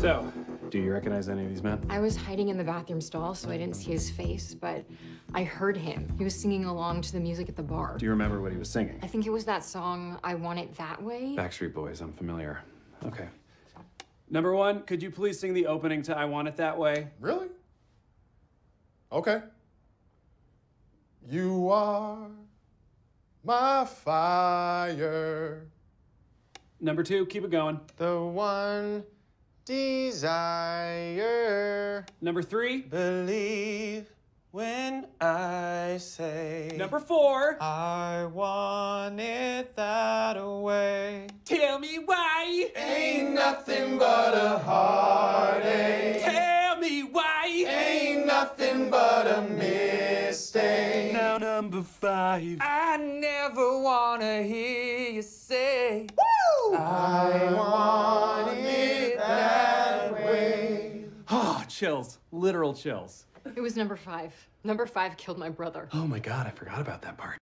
So, do you recognize any of these men? I was hiding in the bathroom stall, so I didn't see his face, but I heard him. He was singing along to the music at the bar. Do you remember what he was singing? I think it was that song, I Want It That Way. Backstreet Boys, I'm familiar. Okay. Number one, could you please sing the opening to I Want It That Way? Really? Okay. You are my fire. Number two, keep it going. The one desire. Number three. Believe when I say. Number four. I want it that way. Tell me why. Ain't nothing but a heartache. Tell me why. Ain't nothing but a mistake. Now number five. I never wanna hear you say. Woo! I want it that way. Oh, chills. Literal chills. It was number five. Number five killed my brother. Oh my God, I forgot about that part.